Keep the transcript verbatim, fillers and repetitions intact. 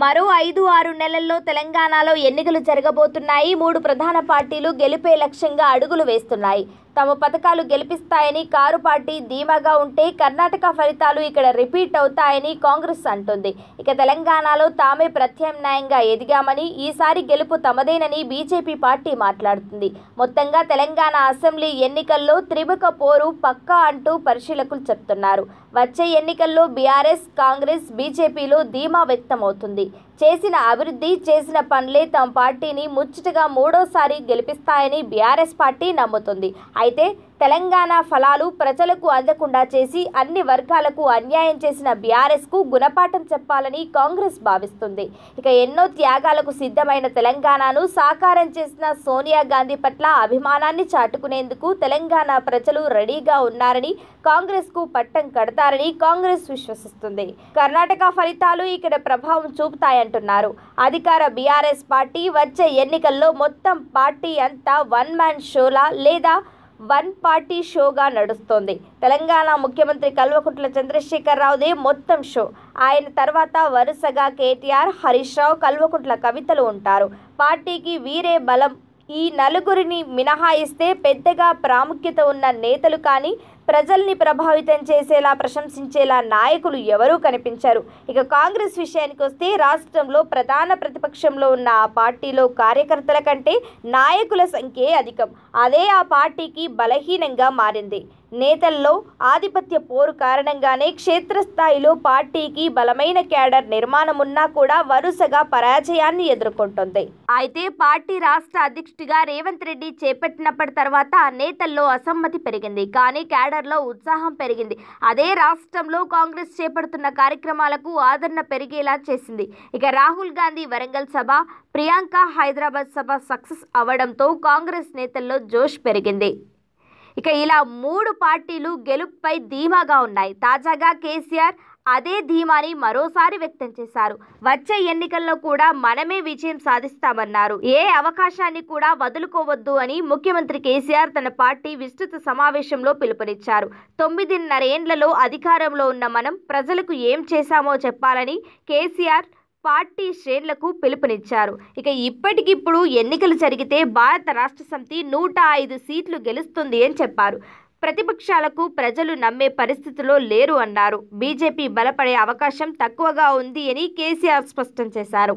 మరో ఐదు ఆరు నెలల్లో తెలంగాణలో ఎన్నికలు జరగబోతున్నాయి. మూడు ప్రధాన పార్టీలు గెలుపే లక్ష్యంగా అడుగులు వేస్తున్నాయి. తమ పథకాలు గెలిపిస్తాయని కారు పార్టీ ధీమాగా ఉంటే కర్ణాటక ఫలితాలు ఇక్కడ రిపీట్ అవుతాయని కాంగ్రెస్ అంటుంది. ఇక తెలంగాణలో తామే ప్రత్యామ్నాయంగా ఎదిగామని, ఈసారి గెలుపు తమదేనని బీజేపీ పార్టీ మాట్లాడుతుంది. మొత్తంగా తెలంగాణ అసెంబ్లీ ఎన్నికల్లో త్రిముఖ పోరు పక్కా అంటూ పరిశీలకులు చెప్తున్నారు. వచ్చే ఎన్నికల్లో బీఆర్ఎస్, కాంగ్రెస్, బీజేపీలో ధీమా వ్యక్తమవుతుంది. చేసిన అభివృద్ధి, చేసిన పనులే తమ పార్టీని ముచ్చటగా మూడోసారి గెలిపిస్తాయని బీఆర్ఎస్ పార్టీ నమ్ముతుంది. అయితే తెలంగాణ ఫలాలు ప్రజలకు అందకుండా చేసి అన్ని వర్గాలకు అన్యాయం చేసిన బీఆర్ఎస్కు గుణపాఠం చెప్పాలని కాంగ్రెస్ భావిస్తుంది. ఇక ఎన్నో త్యాగాలకు సిద్ధమైన తెలంగాణను సాకారం చేసిన సోనియా గాంధీ పట్ల అభిమానాన్ని చాటుకునేందుకు తెలంగాణ ప్రజలు రెడీగా ఉన్నారని, కాంగ్రెస్కు పట్టం కడతారని కాంగ్రెస్ విశ్వసిస్తుంది. కర్ణాటక ఫలితాలు ఇక్కడ ప్రభావం చూపుతాయంటున్నారు. అధికార బీఆర్ఎస్ పార్టీ వచ్చే ఎన్నికల్లో మొత్తం పార్టీ అంతా వన్ మ్యాన్ షోలా లేదా వన్ పార్టీ షోగా నడుస్తోంది. తెలంగాణ ముఖ్యమంత్రి కల్వకుంట్ల చంద్రశేఖరరావుదే మొత్తం షో. ఆయన తర్వాత వరుసగా కేటీఆర్, హరీష్ రావు, కల్వకుంట్ల కవితలు ఉంటారు. పార్టీకి వీరే బలం. ఈ నలుగురిని మినహాయిస్తే పెద్దగా ప్రాముఖ్యత ఉన్న నేతలు కానీ, ప్రజల్ని ప్రభావితం చేసేలా, ప్రశంసించేలా నాయకులు ఎవరూ కనిపించారు. ఇక కాంగ్రెస్ విషయానికి వస్తే రాష్ట్రంలో ప్రధాన ప్రతిపక్షంలో ఉన్న ఆ పార్టీలో కార్యకర్తల కంటే నాయకుల సంఖ్యే అధికం. అదే ఆ పార్టీకి బలహీనంగా మారింది. నేతల్లో ఆధిపత్య పోరు కారణంగానే క్షేత్రస్థాయిలో పార్టీకి బలమైన క్యాడర్ నిర్మాణం ఉన్నా కూడా వరుసగా పరాజయాన్ని ఎదుర్కొంటుంది. అయితే పార్టీ రాష్ట్ర అధ్యక్షుడిగా రేవంత్ రెడ్డి చేపట్టినప్పటి తర్వాత నేతల్లో అసమ్మతి పెరిగింది, కానీ క్యాడర్లో ఉత్సాహం పెరిగింది. అదే రాష్ట్రంలో కాంగ్రెస్ చేపడుతున్న కార్యక్రమాలకు ఆదరణ పెరిగేలా చేసింది. ఇక రాహుల్ గాంధీ వరంగల్ సభ, ప్రియాంక హైదరాబాద్ సభ సక్సెస్ అవ్వడంతో కాంగ్రెస్ నేతల్లో జోష్ పెరిగింది. ఇక ఇలా మూడు పార్టీలు గెలుపుపై ధీమాగా ఉన్నాయి. తాజాగా కేసీఆర్ అదే ధీమాని మరోసారి వ్యక్తం చేశారు. వచ్చే ఎన్నికల్లో కూడా మనమే విజయం సాధిస్తామన్నారు. ఏ అవకాశాన్ని కూడా వదులుకోవద్దు అని ముఖ్యమంత్రి కేసీఆర్ తన పార్టీ విస్తృత సమావేశంలో పిలుపునిచ్చారు. తొమ్మిదిన్నర ఏండ్లలో అధికారంలో ఉన్న మనం ప్రజలకు ఏం చేశామో చెప్పాలని కేసీఆర్ పార్టీ శ్రేణులకు పిలుపునిచ్చారు. ఇక ఇప్పటికిప్పుడు ఎన్నికలు జరిగితే భారత రాష్ట్ర సమితి నూట ఐదు సీట్లు గెలుస్తుంది అని చెప్పారు. ప్రతిపక్షాలకు ప్రజలు నమ్మే పరిస్థితిలో లేరు అన్నారు. బీజేపీ బలపడే అవకాశం తక్కువగా ఉంది అని కేసీఆర్ స్పష్టం చేశారు.